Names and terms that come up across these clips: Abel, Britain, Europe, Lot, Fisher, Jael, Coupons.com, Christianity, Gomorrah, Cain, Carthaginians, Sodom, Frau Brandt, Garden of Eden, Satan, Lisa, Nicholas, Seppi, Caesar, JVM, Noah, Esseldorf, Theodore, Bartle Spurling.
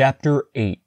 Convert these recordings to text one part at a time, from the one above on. Chapter 8.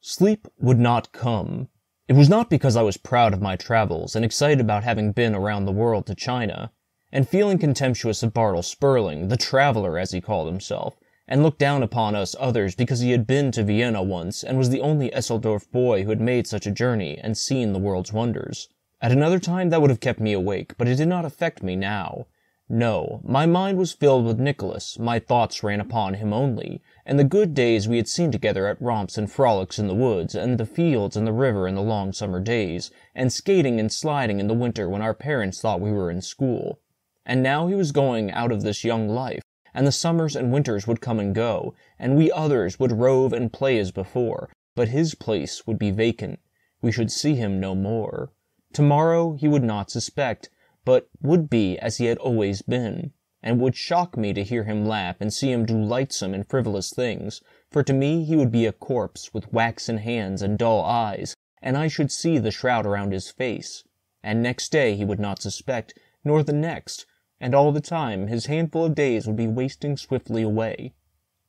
Sleep would not come. It was not because I was proud of my travels and excited about having been around the world to China, and feeling contemptuous of Bartle Spurling, the traveler as he called himself, and looked down upon us others because he had been to Vienna once and was the only Esseldorf boy who had made such a journey and seen the world's wonders. At another time that would have kept me awake, but it did not affect me now. No, my mind was filled with Nicholas, my thoughts ran upon him only, and the good days we had seen together at romps and frolics in the woods, and the fields and the river in the long summer days, and skating and sliding in the winter when our parents thought we were in school. And now he was going out of this young life, and the summers and winters would come and go, and we others would rove and play as before, but his place would be vacant. We should see him no more. Tomorrow he would not suspect, but would be as he had always been. And it would shock me to hear him laugh and see him do lightsome and frivolous things, for to me he would be a corpse with waxen hands and dull eyes, and I should see the shroud around his face. And next day he would not suspect, nor the next, and all the time his handful of days would be wasting swiftly away.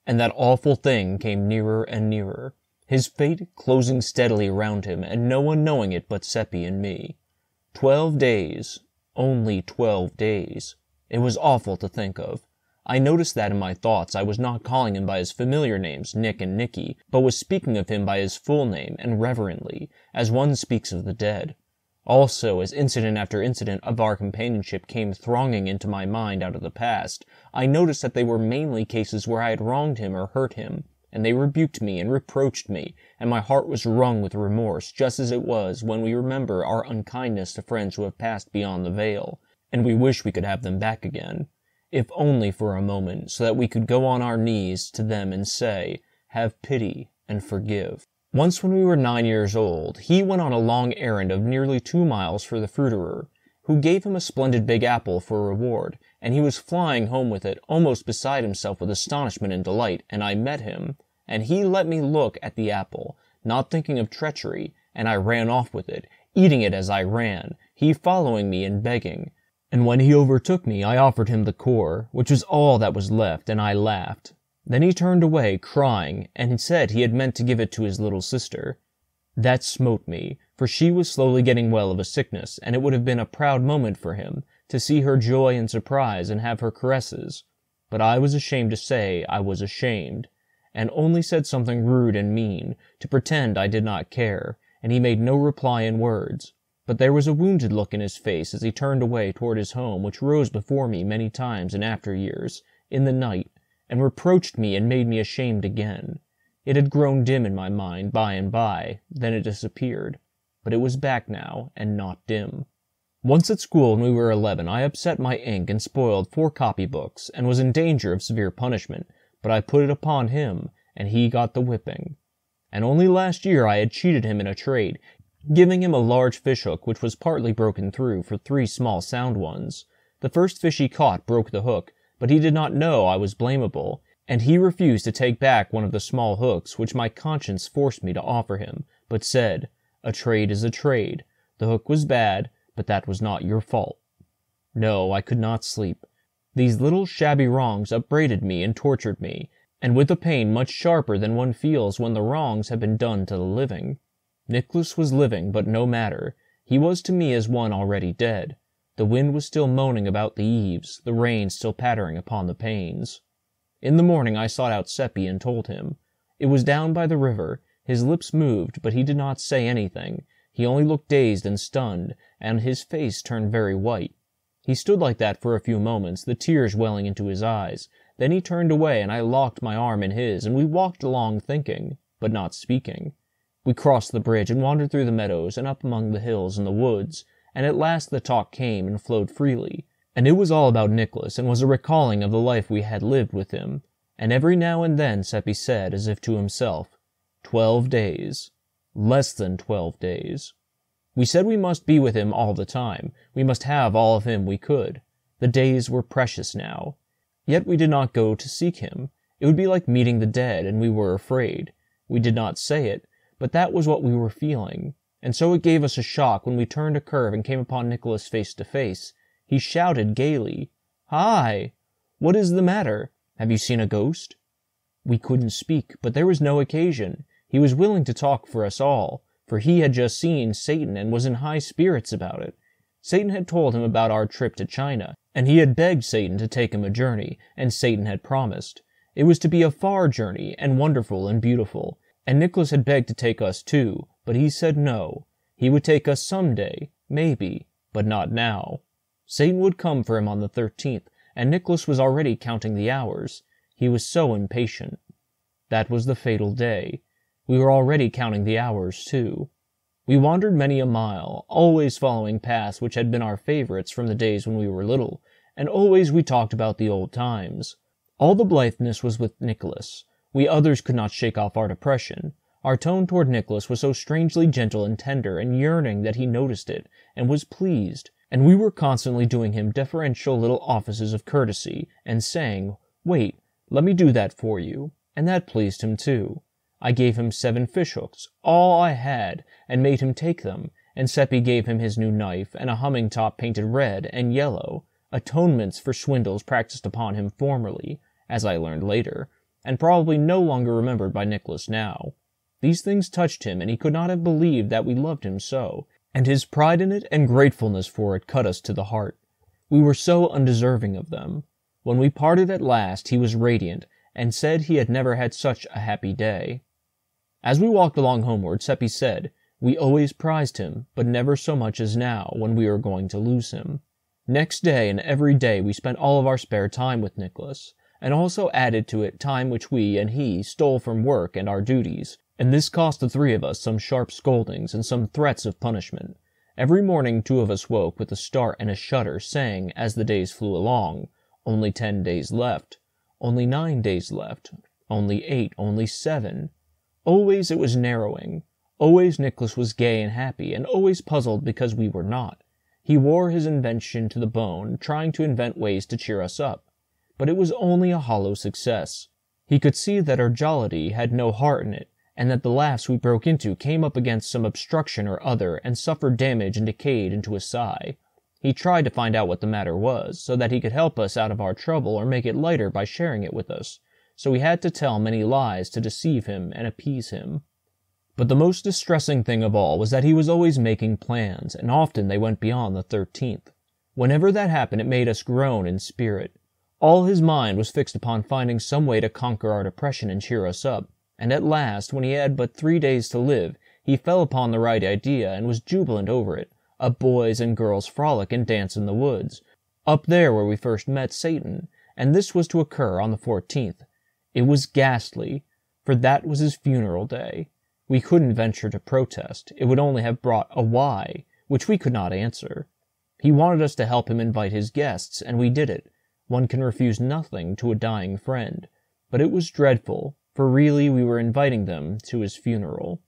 And that awful thing came nearer and nearer, his fate closing steadily around him, and no one knowing it but Seppi and me. 12 days, only 12 days. It was awful to think of. I noticed that in my thoughts I was not calling him by his familiar names, Nick and Nicky, but was speaking of him by his full name and reverently, as one speaks of the dead. Also, as incident after incident of our companionship came thronging into my mind out of the past, I noticed that they were mainly cases where I had wronged him or hurt him, and they rebuked me and reproached me, and my heart was wrung with remorse, just as it was when we remember our unkindness to friends who have passed beyond the veil, and we wish we could have them back again, if only for a moment, so that we could go on our knees to them and say, "Have pity and forgive." Once when we were 9 years old, he went on a long errand of nearly 2 miles for the fruiterer, who gave him a splendid big apple for a reward, and he was flying home with it, almost beside himself with astonishment and delight, and I met him, and he let me look at the apple, not thinking of treachery, and I ran off with it, eating it as I ran, he following me and begging. And when he overtook me, I offered him the core, which was all that was left, and I laughed. Then he turned away, crying, and said he had meant to give it to his little sister. That smote me, for she was slowly getting well of a sickness, and it would have been a proud moment for him, to see her joy and surprise and have her caresses. But I was ashamed to say I was ashamed, and only said something rude and mean, to pretend I did not care, and he made no reply in words. But there was a wounded look in his face as he turned away toward his home, which rose before me many times in after years, in the night, and reproached me and made me ashamed again. It had grown dim in my mind by and by, then it disappeared, but it was back now, and not dim. Once at school when we were 11, I upset my ink and spoiled 4 copybooks, and was in danger of severe punishment, but I put it upon him, and he got the whipping. And only last year I had cheated him in a trade, giving him a large fishhook which was partly broken through for 3 small sound ones. The first fish he caught broke the hook, but he did not know I was blamable, and he refused to take back one of the small hooks which my conscience forced me to offer him, but said, "A trade is a trade. The hook was bad, but that was not your fault." No, I could not sleep. These little shabby wrongs upbraided me and tortured me, and with a pain much sharper than one feels when the wrongs have been done to the living. Nicholas was living, but no matter. He was to me as one already dead. The wind was still moaning about the eaves, the rain still pattering upon the panes. In the morning I sought out Seppi and told him. It was down by the river. His lips moved, but he did not say anything. He only looked dazed and stunned, and his face turned very white. He stood like that for a few moments, the tears welling into his eyes. Then he turned away, and I locked my arm in his, and we walked along thinking, but not speaking. We crossed the bridge and wandered through the meadows and up among the hills and the woods, and at last the talk came and flowed freely, and it was all about Nicholas and was a recalling of the life we had lived with him, and every now and then Seppi said, as if to himself, 12 days, less than 12 days. We said we must be with him all the time, we must have all of him we could. The days were precious now. Yet we did not go to seek him. It would be like meeting the dead, and we were afraid. We did not say it, but that was what we were feeling, and so it gave us a shock when we turned a curve and came upon Nicholas face to face. He shouted gaily, "Hi! What is the matter? Have you seen a ghost?" We couldn't speak, but there was no occasion. He was willing to talk for us all, for he had just seen Satan and was in high spirits about it. Satan had told him about our trip to China, and he had begged Satan to take him a journey, and Satan had promised. It was to be a far journey, and wonderful and beautiful, and Nicholas had begged to take us too, but he said no. He would take us some day, maybe, but not now. Satan would come for him on the 13th, and Nicholas was already counting the hours. He was so impatient. That was the fatal day. We were already counting the hours, too. We wandered many a mile, always following paths which had been our favorites from the days when we were little, and always we talked about the old times. All the blitheness was with Nicholas. We others could not shake off our depression. Our tone toward Nicholas was so strangely gentle and tender and yearning that he noticed it, and was pleased, and we were constantly doing him deferential little offices of courtesy, and saying, "Wait, let me do that for you," and that pleased him too. I gave him 7 fishhooks, all I had, and made him take them, and Seppi gave him his new knife and a humming top painted red and yellow, atonements for swindles practiced upon him formerly, as I learned later, and probably no longer remembered by Nicholas now. These things touched him, and he could not have believed that we loved him so, and his pride in it and gratefulness for it cut us to the heart. We were so undeserving of them. When we parted at last, he was radiant, and said he had never had such a happy day. As we walked along homeward, Seppi said, "We always prized him, but never so much as now, when we were going to lose him." Next day and every day we spent all of our spare time with Nicholas, and also added to it time which we and he stole from work and our duties, and this cost the three of us some sharp scoldings and some threats of punishment. Every morning 2 of us woke with a start and a shudder, saying, as the days flew along, "Only 10 days left, only 9 days left, only 8, only 7. Always it was narrowing. Always Nicholas was gay and happy, and always puzzled because we were not. He wore his invention to the bone, trying to invent ways to cheer us up. But it was only a hollow success. He could see that our jollity had no heart in it, and that the laughs we broke into came up against some obstruction or other, and suffered damage and decayed into a sigh. He tried to find out what the matter was, so that he could help us out of our trouble or make it lighter by sharing it with us. So we had to tell many lies to deceive him and appease him. But the most distressing thing of all was that he was always making plans, and often they went beyond the 13th. Whenever that happened, it made us groan in spirit. All his mind was fixed upon finding some way to conquer our depression and cheer us up, and at last, when he had but 3 days to live, he fell upon the right idea and was jubilant over it, a boys' and girls' frolic and dance in the woods, up there where we first met Satan, and this was to occur on the 14th. It was ghastly, for that was his funeral day. We couldn't venture to protest. It would only have brought a why, which we could not answer. He wanted us to help him invite his guests, and we did it. One can refuse nothing to a dying friend. But it was dreadful, for really we were inviting them to his funeral.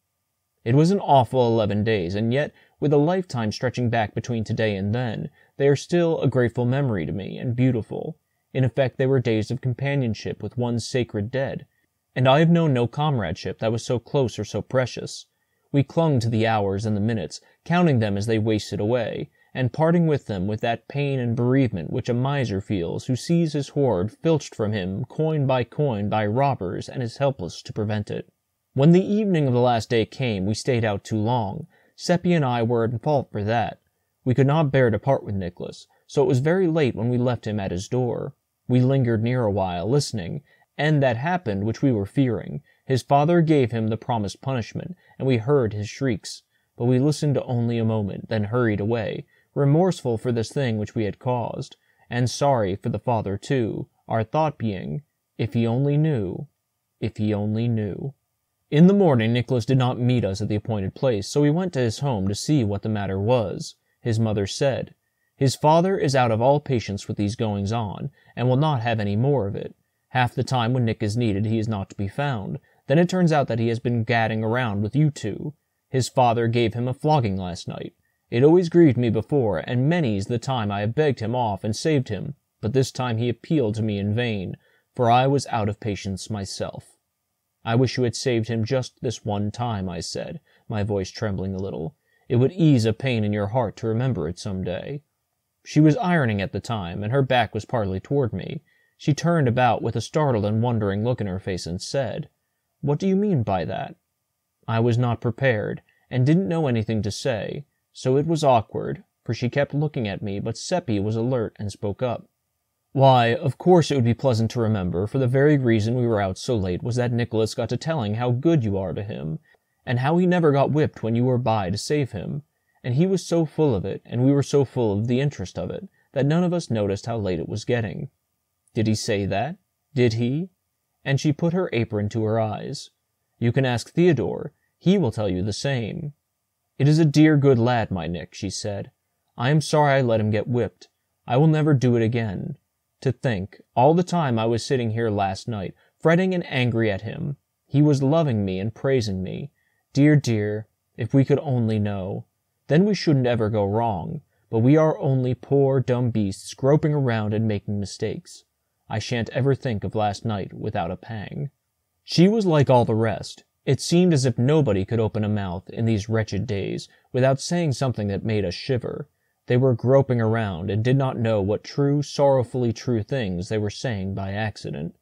It was an awful 11 days, and yet, with a lifetime stretching back between today and then, they are still a grateful memory to me, and beautiful. In effect, they were days of companionship with one's sacred dead, and I have known no comradeship that was so close or so precious. We clung to the hours and the minutes, counting them as they wasted away, and parting with them with that pain and bereavement which a miser feels who sees his hoard filched from him coin by robbers and is helpless to prevent it. When the evening of the last day came, we stayed out too long. Seppi and I were at fault for that. We could not bear to part with Nicholas, so it was very late when we left him at his door. We lingered near a while, listening, and that happened which we were fearing. His father gave him the promised punishment, and we heard his shrieks. But we listened only a moment, then hurried away, remorseful for this thing which we had caused, and sorry for the father too, our thought being, if he only knew, if he only knew. In the morning Nicholas did not meet us at the appointed place, so we went to his home to see what the matter was. His mother said, "His father is out of all patience with these goings-on, and will not have any more of it. Half the time when Nick is needed, he is not to be found. Then it turns out that he has been gadding around with you two. His father gave him a flogging last night. It always grieved me before, and many's the time I have begged him off and saved him, but this time he appealed to me in vain, for I was out of patience myself. I wish you had saved him just this one time," I said, my voice trembling a little. "It would ease a pain in your heart to remember it some day." She was ironing at the time, and her back was partly toward me. She turned about with a startled and wondering look in her face and said, "What do you mean by that?" I was not prepared, and didn't know anything to say, so it was awkward, for she kept looking at me, but Seppi was alert and spoke up. Why, of course it would be pleasant to remember, for the very reason we were out so late was that Nicholas got to telling how good you are to him, and how he never got whipped when you were by to save him, and he was so full of it, and we were so full of the interest of it, that none of us noticed how late it was getting. Did he say that? Did he? And she put her apron to her eyes. You can ask Theodore. He will tell you the same. It is a dear good lad, my Nick, she said. I am sorry I let him get whipped. I will never do it again. To think, all the time I was sitting here last night, fretting and angry at him. He was loving me and praising me. Dear, dear, if we could only know. Then we shouldn't ever go wrong, but we are only poor, dumb beasts groping around and making mistakes. I shan't ever think of last night without a pang. She was like all the rest. It seemed as if nobody could open a mouth in these wretched days without saying something that made us shiver. They were groping around and did not know what true, sorrowfully true things they were saying by accident.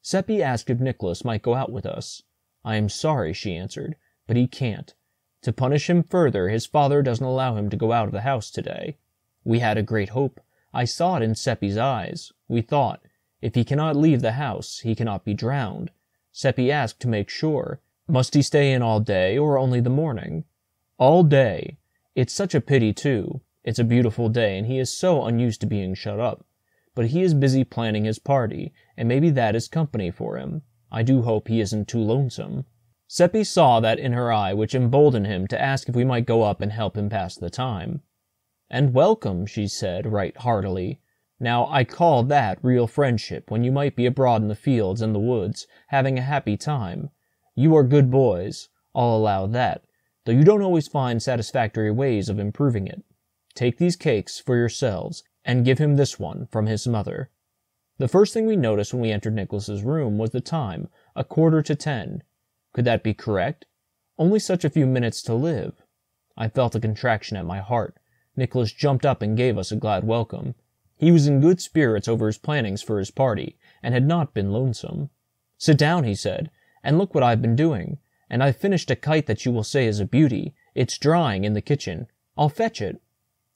Seppi asked if Nicholas might go out with us. I am sorry, she answered, but he can't. To punish him further, his father doesn't allow him to go out of the house today. We had a great hope. I saw it in Seppi's eyes. We thought, if he cannot leave the house, he cannot be drowned. Seppi asked to make sure. Must he stay in all day, or only the morning? All day. It's such a pity, too. It's a beautiful day, and he is so unused to being shut up. But he is busy planning his party, and maybe that is company for him. I do hope he isn't too lonesome. Seppi saw that in her eye, which emboldened him to ask if we might go up and help him pass the time. And welcome, she said, right heartily. Now, I call that real friendship, when you might be abroad in the fields and the woods, having a happy time. You are good boys, I'll allow that, though you don't always find satisfactory ways of improving it. Take these cakes for yourselves, and give him this one from his mother. The first thing we noticed when we entered Nicholas's room was the time, 9:45. Could that be correct? Only such a few minutes to live. I felt a contraction at my heart. Nicholas jumped up and gave us a glad welcome. He was in good spirits over his plannings for his party, and had not been lonesome. "Sit down," he said. And look what I've been doing. And I've finished a kite that you will say is a beauty. It's drying in the kitchen. I'll fetch it.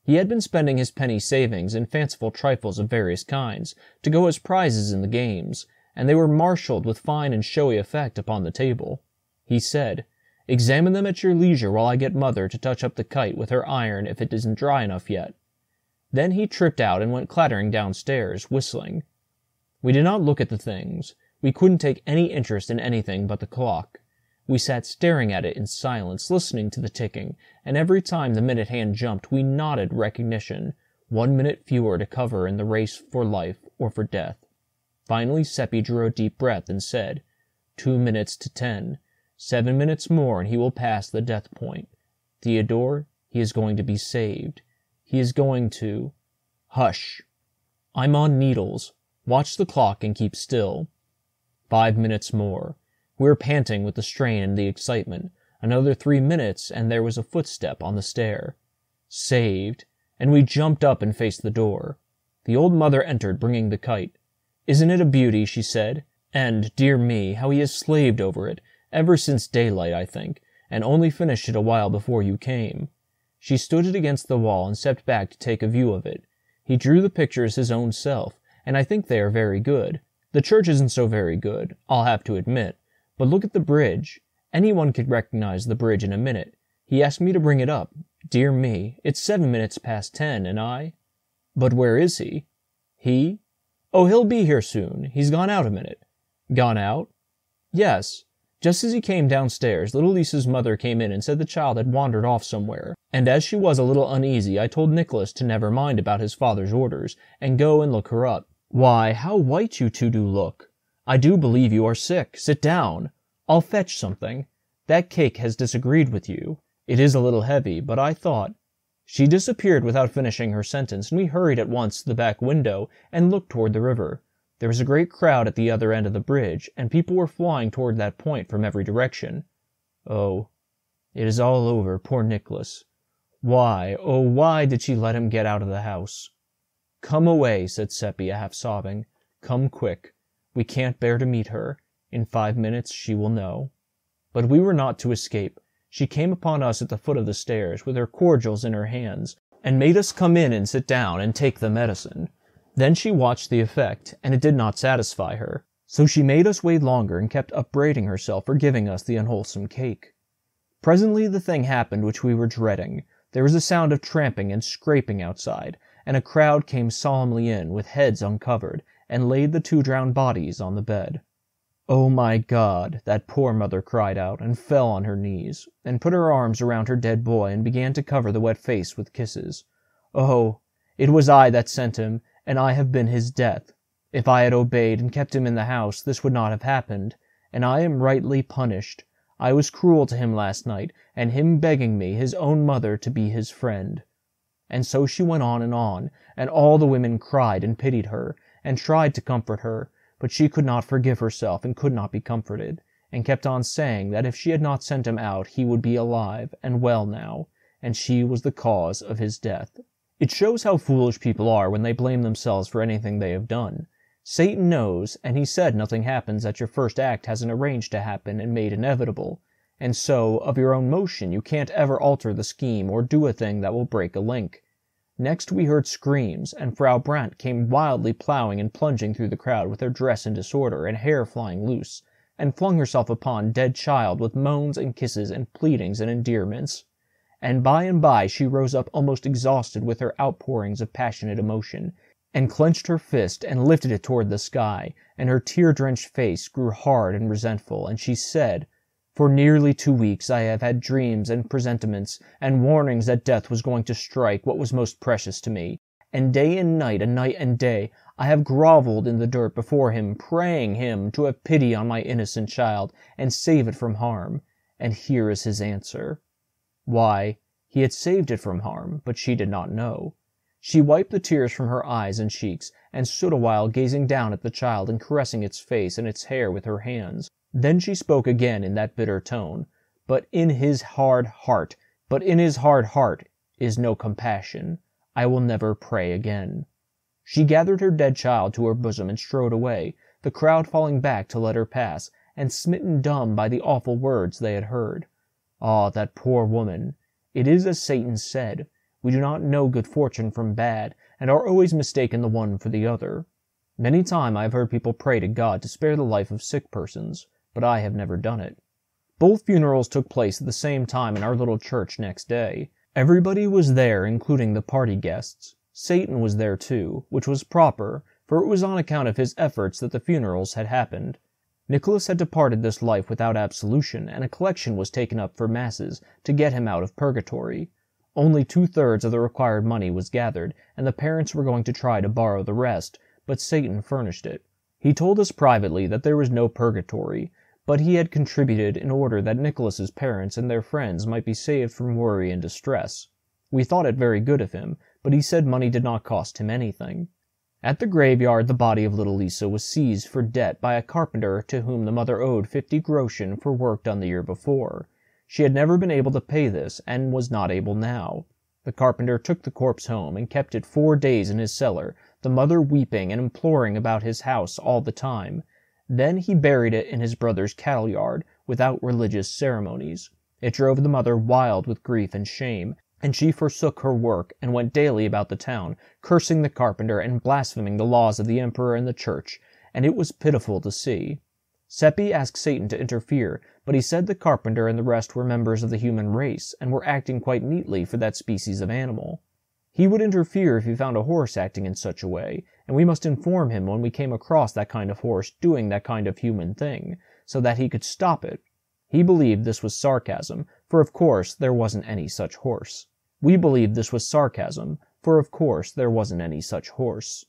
He had been spending his penny savings in fanciful trifles of various kinds, to go as prizes in the games, and they were marshalled with fine and showy effect upon the table. He said, "Examine them at your leisure while I get Mother to touch up the kite with her iron if it isn't dry enough yet." Then he tripped out and went clattering downstairs, whistling. We did not look at the things. We couldn't take any interest in anything but the clock. We sat staring at it in silence, listening to the ticking, and every time the minute hand jumped, we nodded recognition, 1 minute fewer to cover in the race for life or for death. Finally, Seppi drew a deep breath and said, 2 minutes to 10. 7 minutes more and he will pass the death point. Theodore, he is going to be saved. He is going to... Hush. I'm on needles. Watch the clock and keep still. 5 minutes more. We were panting with the strain and the excitement. Another 3 minutes, and there was a footstep on the stair. Saved, and we jumped up and faced the door. The old mother entered, bringing the kite. "Isn't it a beauty?" she said. "And, dear me, how he has slaved over it, ever since daylight, I think, and only finished it a while before you came." She stood it against the wall and stepped back to take a view of it. He drew the pictures his own self, and I think they are very good. The church isn't so very good, I'll have to admit, but look at the bridge. Anyone could recognize the bridge in a minute. He asked me to bring it up. Dear me, it's 7 minutes past 10, and I... But where is he? He? Oh, he'll be here soon. He's gone out a minute. Gone out? Yes. Just as he came downstairs, little Lisa's mother came in and said the child had wandered off somewhere, and as she was a little uneasy, I told Nicholas to never mind about his father's orders, and go and look her up. Why, how white you two do look. I do believe you are sick. Sit down. I'll fetch something. That cake has disagreed with you. It is a little heavy, but I thought... She disappeared without finishing her sentence, and we hurried at once to the back window and looked toward the river. There was a great crowd at the other end of the bridge, and people were flying toward that point from every direction. Oh, it is all over, poor Nicholas. Why, oh, why did she let him get out of the house? "Come away," said Seppi, half sobbing. Come quick. We can't bear to meet her. In 5 minutes she will know. But we were not to escape. She came upon us at the foot of the stairs, with her cordials in her hands, and made us come in and sit down and take the medicine. Then she watched the effect, and it did not satisfy her. So she made us wait longer and kept upbraiding herself for giving us the unwholesome cake. Presently the thing happened which we were dreading. There was a sound of tramping and scraping outside, and a crowd came solemnly in, with heads uncovered, and laid the two drowned bodies on the bed. "Oh my God," that poor mother cried out, and fell on her knees, and put her arms around her dead boy, and began to cover the wet face with kisses. "Oh, it was I that sent him, and I have been his death. If I had obeyed and kept him in the house, this would not have happened, and I am rightly punished. I was cruel to him last night, and him begging me, his own mother, to be his friend." And so she went on, and all the women cried and pitied her, and tried to comfort her, but she could not forgive herself and could not be comforted, and kept on saying that if she had not sent him out he would be alive and well now, and she was the cause of his death. It shows how foolish people are when they blame themselves for anything they have done. Satan knows, and he said nothing happens that your first act hasn't arranged to happen and made inevitable, and so, of your own motion, you can't ever alter the scheme or do a thing that will break a link. Next we heard screams, and Frau Brandt came wildly ploughing and plunging through the crowd with her dress in disorder and hair flying loose, and flung herself upon dead child with moans and kisses and pleadings and endearments. And by she rose up almost exhausted with her outpourings of passionate emotion, and clenched her fist and lifted it toward the sky, and her tear-drenched face grew hard and resentful, and she said, "For nearly 2 weeks I have had dreams and presentiments and warnings that death was going to strike what was most precious to me, and night and day, I have groveled in the dirt before him, praying him to have pity on my innocent child and save it from harm, and here is his answer." Why, he had saved it from harm, but she did not know. She wiped the tears from her eyes and cheeks, and stood awhile gazing down at the child and caressing its face and its hair with her hands. Then she spoke again in that bitter tone, But in his hard heart is no compassion. I will never pray again." She gathered her dead child to her bosom and strode away, the crowd falling back to let her pass, and smitten dumb by the awful words they had heard. Ah, that poor woman! It is as Satan said. We do not know good fortune from bad, and are always mistaken the one for the other. Many times I have heard people pray to God to spare the life of sick persons, but I have never done it. Both funerals took place at the same time in our little church next day. Everybody was there, including the party guests. Satan was there too, which was proper, for it was on account of his efforts that the funerals had happened. Nicholas had departed this life without absolution, and a collection was taken up for masses to get him out of purgatory. Only 2/3 of the required money was gathered, and the parents were going to try to borrow the rest, but Satan furnished it. He told us privately that there was no purgatory, but he had contributed in order that Nicholas's parents and their friends might be saved from worry and distress. We thought it very good of him, but he said money did not cost him anything. At the graveyard the body of little Lisa was seized for debt by a carpenter to whom the mother owed 50 groschen for work done the year before. She had never been able to pay this, and was not able now. The carpenter took the corpse home, and kept it 4 days in his cellar, the mother weeping and imploring about his house all the time. Then he buried it in his brother's cattle yard, without religious ceremonies. It drove the mother wild with grief and shame, and she forsook her work, and went daily about the town, cursing the carpenter and blaspheming the laws of the emperor and the church, and it was pitiful to see. Seppi asked Satan to interfere, but he said the carpenter and the rest were members of the human race, and were acting quite neatly for that species of animal. He would interfere if he found a horse acting in such a way, and we must inform him when we came across that kind of horse doing that kind of human thing, so that he could stop it. He believed this was sarcasm, for of course there wasn't any such horse. We believed this was sarcasm, for of course there wasn't any such horse.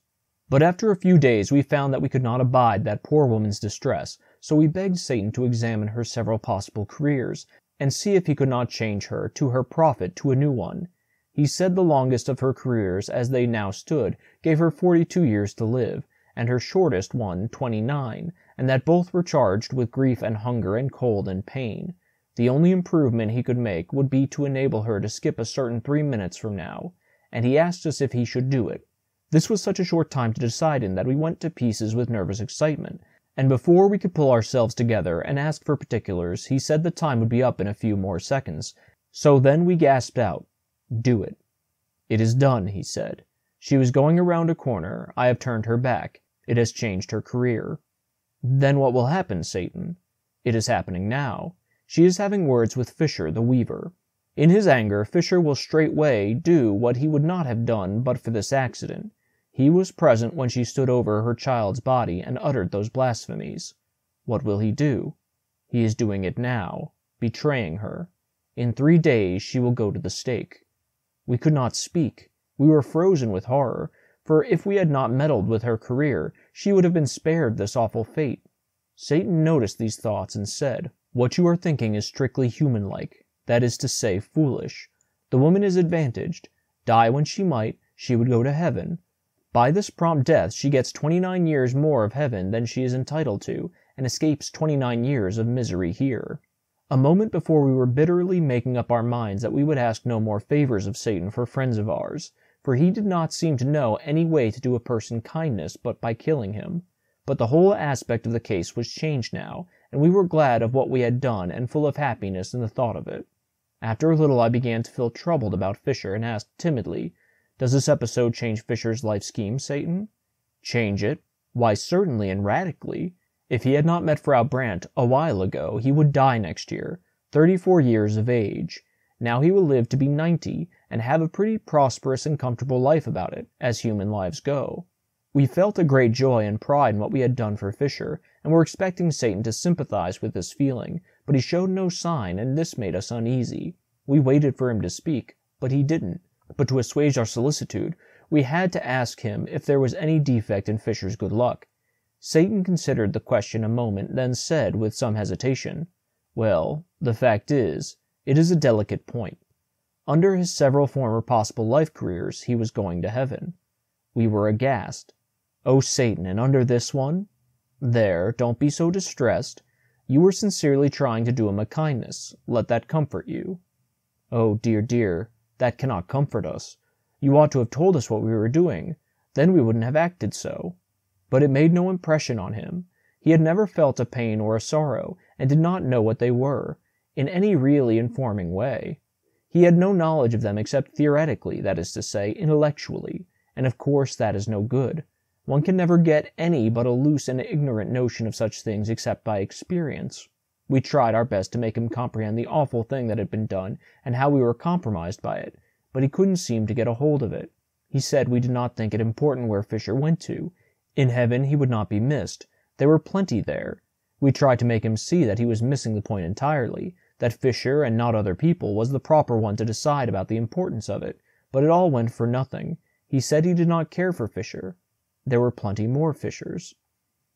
But after a few days we found that we could not abide that poor woman's distress, so we begged Satan to examine her several possible careers, and see if he could not change her, to her profit, to a new one. He said the longest of her careers, as they now stood, gave her 42 years to live, and her shortest one 29, and that both were charged with grief and hunger and cold and pain. The only improvement he could make would be to enable her to skip a certain 3 minutes from now, and he asked us if he should do it. This was such a short time to decide in that we went to pieces with nervous excitement, and before we could pull ourselves together and ask for particulars, he said the time would be up in a few more seconds. So then we gasped out, "Do it." "It is done," he said. "She was going around a corner. I have turned her back. It has changed her career." "Then what will happen, Satan?" "It is happening now. She is having words with Fisher, the weaver. In his anger, Fisher will straightway do what he would not have done but for this accident. He was present when she stood over her child's body and uttered those blasphemies. What will he do? He is doing it now, betraying her. In 3 days she will go to the stake." We could not speak. We were frozen with horror, for if we had not meddled with her career, she would have been spared this awful fate. Satan noticed these thoughts and said, "What you are thinking is strictly human-like, that is to say, foolish. The woman is advantaged. Die when she might, she would go to heaven. By this prompt death she gets 29 years more of heaven than she is entitled to, and escapes 29 years of misery here." A moment before we were bitterly making up our minds that we would ask no more favors of Satan for friends of ours, for he did not seem to know any way to do a person kindness but by killing him. But the whole aspect of the case was changed now, and we were glad of what we had done and full of happiness in the thought of it. After a little I began to feel troubled about Fisher and asked timidly, "Does this episode change Fisher's life scheme, Satan?" "Change it? Why, certainly, and radically. If he had not met Frau Brandt a while ago, he would die next year, 34 years of age. Now he will live to be 90, and have a pretty prosperous and comfortable life about it, as human lives go." We felt a great joy and pride in what we had done for Fisher, and were expecting Satan to sympathize with this feeling, but he showed no sign, and this made us uneasy. We waited for him to speak, but he didn't. But to assuage our solicitude, we had to ask him if there was any defect in Fisher's good luck. Satan considered the question a moment, then said with some hesitation, "Well, the fact is, it is a delicate point. Under his several former possible life careers, he was going to heaven." We were aghast. "Oh, Satan, and under this one?" "There, don't be so distressed. You were sincerely trying to do him a kindness. Let that comfort you." "Oh, dear, dear, that cannot comfort us. You ought to have told us what we were doing. Then we wouldn't have acted so." But it made no impression on him. He had never felt a pain or a sorrow, and did not know what they were, in any really informing way. He had no knowledge of them except theoretically, that is to say, intellectually, and of course that is no good. One can never get any but a loose and ignorant notion of such things except by experience. We tried our best to make him comprehend the awful thing that had been done, and how we were compromised by it, but he couldn't seem to get a hold of it. He said we did not think it important where Fisher went to. In heaven he would not be missed. There were plenty there. We tried to make him see that he was missing the point entirely, that Fisher, and not other people, was the proper one to decide about the importance of it, but it all went for nothing. He said he did not care for Fisher. There were plenty more Fishers.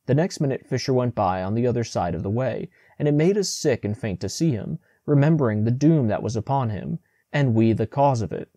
The next minute Fisher went by on the other side of the way, and it made us sick and faint to see him, remembering the doom that was upon him, and we the cause of it,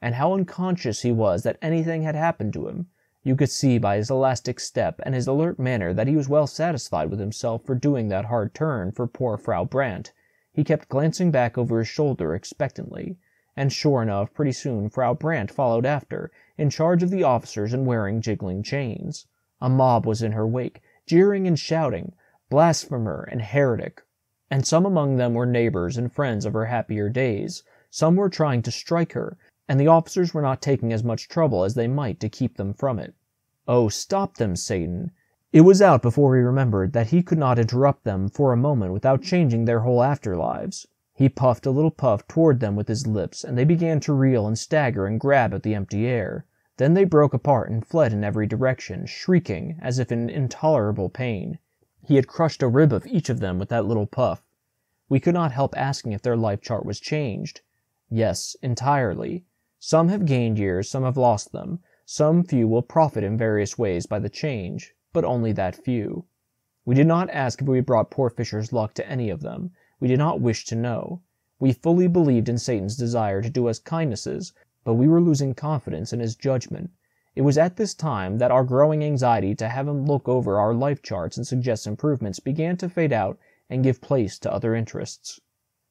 and how unconscious he was that anything had happened to him. You could see by his elastic step and his alert manner that he was well satisfied with himself for doing that hard turn for poor Frau Brandt. He kept glancing back over his shoulder expectantly, and sure enough, pretty soon Frau Brandt followed after, in charge of the officers and wearing jiggling chains. A mob was in her wake, jeering and shouting, "Blasphemer" and "heretic," and some among them were neighbors and friends of her happier days. Some were trying to strike her, and the officers were not taking as much trouble as they might to keep them from it. Oh, stop them, Satan! It was out before he remembered that he could not interrupt them for a moment without changing their whole afterlives. He puffed a little puff toward them with his lips, and they began to reel and stagger and grab at the empty air. Then they broke apart and fled in every direction, shrieking, as if in intolerable pain. He had crushed a rib of each of them with that little puff. We could not help asking if their life chart was changed. Yes, entirely. Some have gained years, some have lost them. Some few will profit in various ways by the change, but only that few. We did not ask if we brought poor Fisher's luck to any of them. We did not wish to know. We fully believed in Satan's desire to do us kindnesses, but we were losing confidence in his judgment. It was at this time that our growing anxiety to have him look over our life charts and suggest improvements began to fade out and give place to other interests.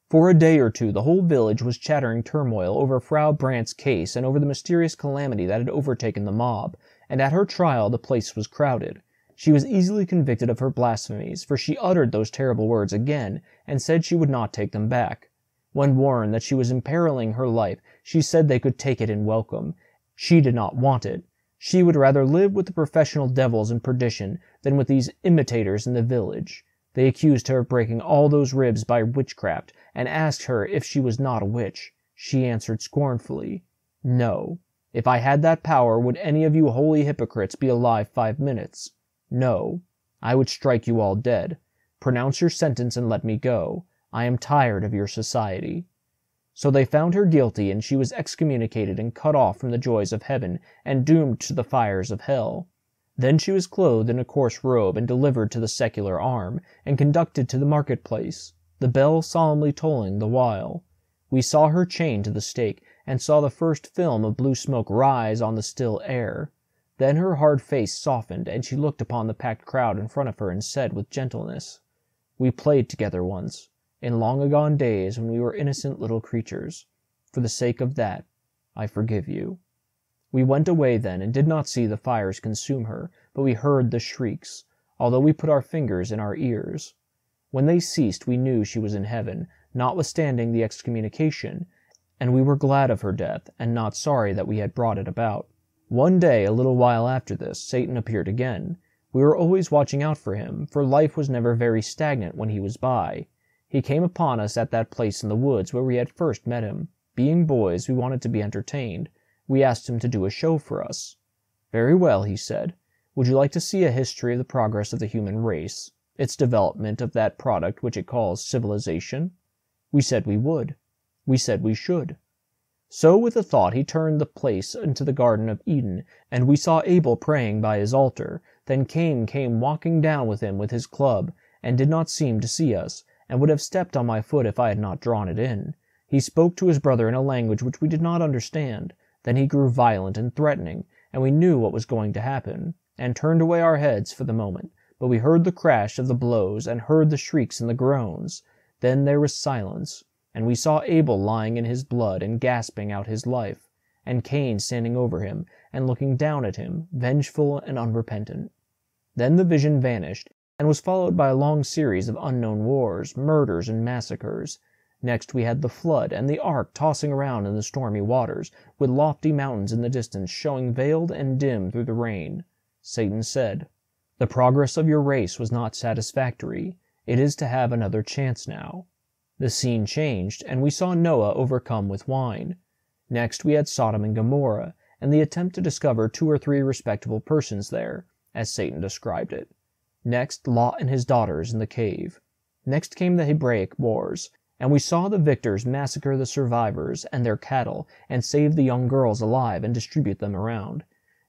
For a day or two the whole village was chattering turmoil over Frau Brandt's case and over the mysterious calamity that had overtaken the mob, and at her trial the place was crowded. She was easily convicted of her blasphemies, for she uttered those terrible words again, and said she would not take them back. When warned that she was imperiling her life, she said they could take it in welcome. She did not want it. She would rather live with the professional devils in perdition than with these imitators in the village. They accused her of breaking all those ribs by witchcraft, and asked her if she was not a witch. She answered scornfully, "No. If I had that power, would any of you holy hypocrites be alive 5 minutes? No. I would strike you all dead. Pronounce your sentence and let me go. I am tired of your society." So they found her guilty, and she was excommunicated and cut off from the joys of heaven, and doomed to the fires of hell. Then she was clothed in a coarse robe, and delivered to the secular arm, and conducted to the marketplace, the bell solemnly tolling the while. We saw her chained to the stake, and saw the first film of blue smoke rise on the still air. Then her hard face softened, and she looked upon the packed crowd in front of her, and said with gentleness, "We played together once, in long-agone days when we were innocent little creatures. For the sake of that, I forgive you." We went away then, and did not see the fires consume her, but we heard the shrieks, although we put our fingers in our ears. When they ceased, we knew she was in heaven, notwithstanding the excommunication, and we were glad of her death, and not sorry that we had brought it about. One day, a little while after this, Satan appeared again. We were always watching out for him, for life was never very stagnant when he was by. He came upon us at that place in the woods where we had first met him. Being boys, we wanted to be entertained. We asked him to do a show for us. "Very well," he said. "Would you like to see a history of the progress of the human race, its development of that product which it calls civilization?" We said we would. We said we should. So with a thought he turned the place into the Garden of Eden, and we saw Abel praying by his altar. Then Cain came walking down with him with his club, and did not seem to see us, and would have stepped on my foot if I had not drawn it in. He spoke to his brother in a language which we did not understand. Then he grew violent and threatening, and we knew what was going to happen, and turned away our heads for the moment, but we heard the crash of the blows, and heard the shrieks and the groans. Then there was silence, and we saw Abel lying in his blood, and gasping out his life, and Cain standing over him, and looking down at him, vengeful and unrepentant. Then the vision vanished, and was followed by a long series of unknown wars, murders, and massacres. Next we had the flood, and the ark tossing around in the stormy waters, with lofty mountains in the distance showing veiled and dim through the rain. Satan said, "The progress of your race was not satisfactory. It is to have another chance now." The scene changed, and we saw Noah overcome with wine. Next we had Sodom and Gomorrah, and the attempt to discover 2 or 3 respectable persons there, as Satan described it. Next, Lot and his daughters in the cave. Next came the Hebraic wars, and we saw the victors massacre the survivors and their cattle, and save the young girls alive and distribute them around.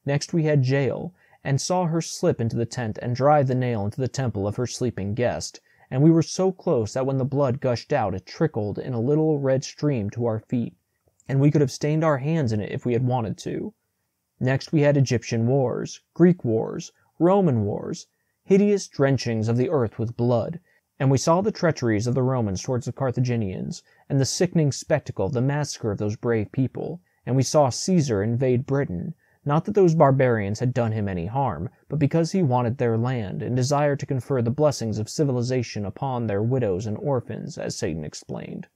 Next we had Jael, and saw her slip into the tent and drive the nail into the temple of her sleeping guest, and we were so close that when the blood gushed out it trickled in a little red stream to our feet, and we could have stained our hands in it if we had wanted to. Next we had Egyptian wars, Greek wars, Roman wars, hideous drenchings of the earth with blood, and we saw the treacheries of the Romans towards the Carthaginians, and the sickening spectacle of the massacre of those brave people, and we saw Caesar invade Britain, not that those barbarians had done him any harm, but because he wanted their land, and desired to confer the blessings of civilization upon their widows and orphans, as Satan explained.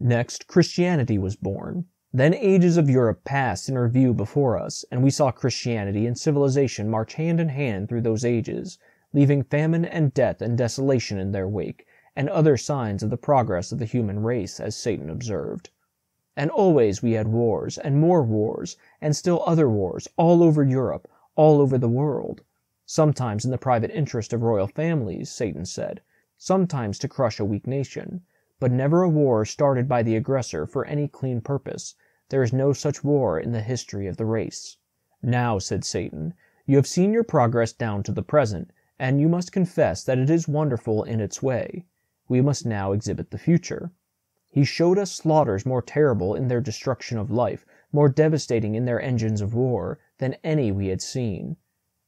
Next, Christianity was born. Then ages of Europe passed in review before us, and we saw Christianity and civilization march hand in hand through those ages, leaving famine and death and desolation in their wake, and other signs of the progress of the human race, as Satan observed. And always we had wars, and more wars, and still other wars, all over Europe, all over the world, sometimes in the private interest of royal families, Satan said, sometimes to crush a weak nation, but never a war started by the aggressor for any clean purpose. There is no such war in the history of the race. "Now," said Satan, "you have seen your progress down to the present, and you must confess that it is wonderful in its way. We must now exhibit the future." He showed us slaughters more terrible in their destruction of life, more devastating in their engines of war, than any we had seen.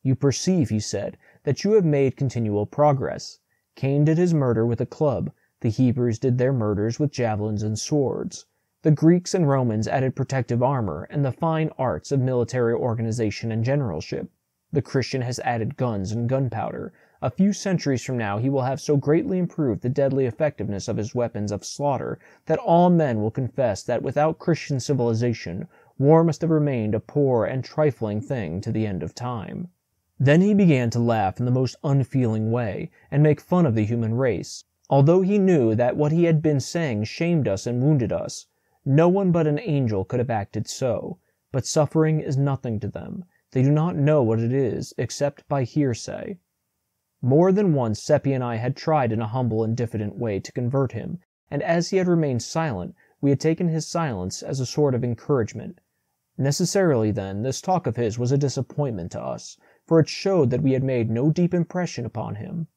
"You perceive," he said, "that you have made continual progress. Cain did his murder with a club, the Hebrews did their murders with javelins and swords, the The Greeks and Romans added protective armor and the fine arts of military organization and generalship. The Christian has added guns and gunpowder. A few centuries from now he will have so greatly improved the deadly effectiveness of his weapons of slaughter that all men will confess that without Christian civilization, war must have remained a poor and trifling thing to the end of time. Then he began to laugh in the most unfeeling way, and make fun of the human race, although he knew that what he had been saying shamed us and wounded us. No one but an angel could have acted so, but suffering is nothing to them. They do not know what it is, except by hearsay. More than once Seppi and I had tried in a humble and diffident way to convert him, and as he had remained silent, we had taken his silence as a sort of encouragement. Necessarily, then, this talk of his was a disappointment to us, for it showed that we had made no deep impression upon him.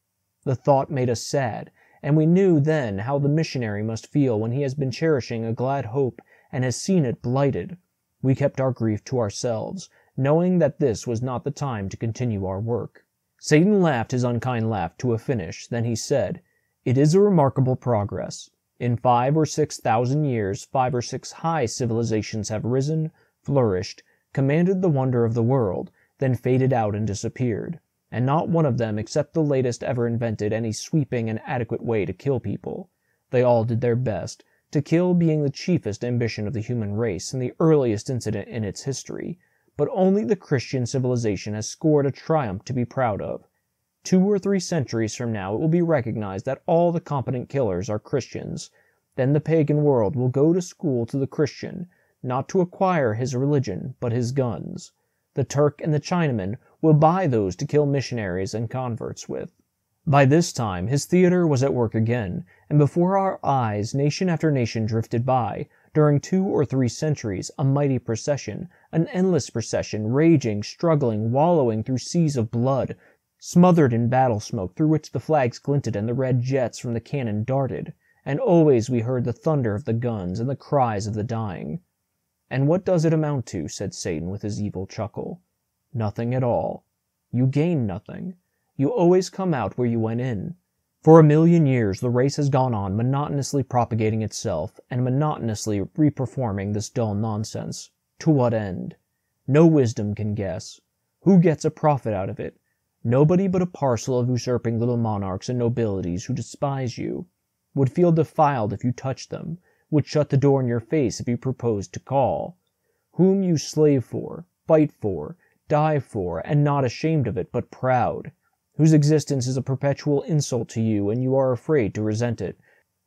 The thought made us sad, and we knew then how the missionary must feel when he has been cherishing a glad hope and has seen it blighted. We kept our grief to ourselves, knowing that this was not the time to continue our work. Satan laughed his unkind laugh to a finish, then he said, "It is a remarkable progress. In 5 or 6,000 years, 5 or 6 high civilizations have risen, flourished, commanded the wonder of the world, then faded out and disappeared, and not one of them except the latest ever invented any sweeping and adequate way to kill people. They all did their best, to kill being the chiefest ambition of the human race and the earliest incident in its history, but only the Christian civilization has scored a triumph to be proud of. 2 or 3 centuries from now it will be recognized that all the competent killers are Christians. Then the pagan world will go to school to the Christian, not to acquire his religion, but his guns. The Turk and the Chinaman will buy those to kill missionaries and converts with." By this time his theater was at work again, and before our eyes nation after nation drifted by, during 2 or 3 centuries, a mighty procession, an endless procession, raging, struggling, wallowing through seas of blood, smothered in battle smoke through which the flags glinted and the red jets from the cannon darted, and always we heard the thunder of the guns and the cries of the dying. "And what does it amount to?" said Satan with his evil chuckle. "Nothing at all. You gain nothing. You always come out where you went in. For a million years the race has gone on monotonously propagating itself and monotonously reperforming this dull nonsense. To what end? No wisdom can guess. Who gets a profit out of it? Nobody but a parcel of usurping little monarchs and nobilities who despise you, would feel defiled if you touched them, would shut the door in your face if you proposed to call, whom you slave for, fight for, die for, and not ashamed of it, but proud, whose existence is a perpetual insult to you, and you are afraid to resent it,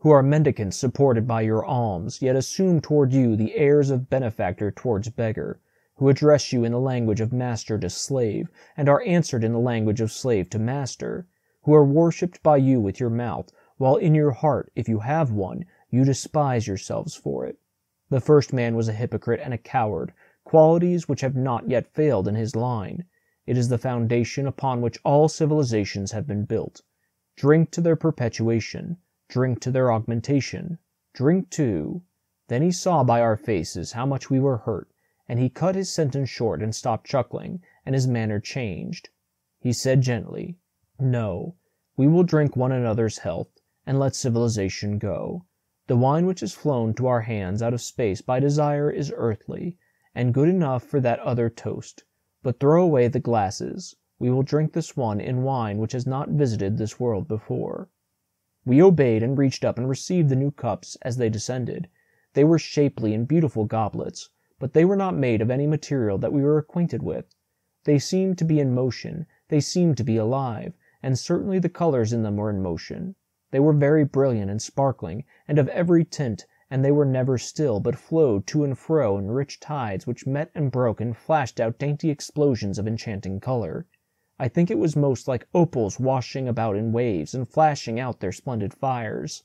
who are mendicants supported by your alms, yet assume toward you the airs of benefactor towards beggar, who address you in the language of master to slave, and are answered in the language of slave to master, who are worshipped by you with your mouth, while in your heart, if you have one, you despise yourselves for it. The first man was a hypocrite and a coward, qualities which have not yet failed in his line. It is the foundation upon which all civilizations have been built. Drink to their perpetuation, drink to their augmentation, drink to—" Then he saw by our faces how much we were hurt, and he cut his sentence short and stopped chuckling, and his manner changed. He said gently, "No, we will drink one another's health, and let civilization go. The wine which is flown to our hands out of space by desire is earthly, and good enough for that other toast. But throw away the glasses. We will drink this one in wine which has not visited this world before." We obeyed and reached up and received the new cups as they descended. They were shapely and beautiful goblets, but they were not made of any material that we were acquainted with. They seemed to be in motion, they seemed to be alive, and certainly the colors in them were in motion. They were very brilliant and sparkling, and of every tint, and they were never still, but flowed to and fro in rich tides which met and broke and flashed out dainty explosions of enchanting color. I think it was most like opals washing about in waves and flashing out their splendid fires.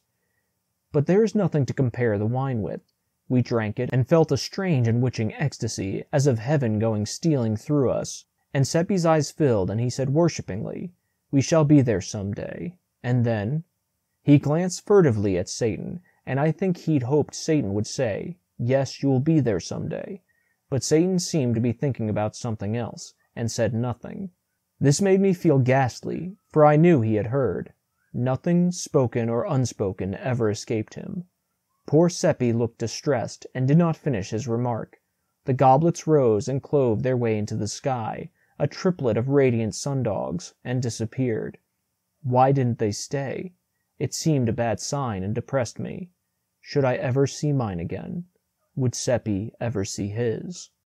But there is nothing to compare the wine with. We drank it, and felt a strange and witching ecstasy, as of heaven going stealing through us, and Seppi's eyes filled, and he said worshippingly, "We shall be there some day." And then— He glanced furtively at Satan, and I think he'd hoped Satan would say, "Yes, you will be there some day." But Satan seemed to be thinking about something else, and said nothing. This made me feel ghastly, for I knew he had heard. Nothing, spoken or unspoken, ever escaped him. Poor Seppi looked distressed and did not finish his remark. The goblets rose and clove their way into the sky, a triplet of radiant sundogs, and disappeared. Why didn't they stay? It seemed a bad sign and depressed me. Should I ever see mine again? Would Seppi ever see his?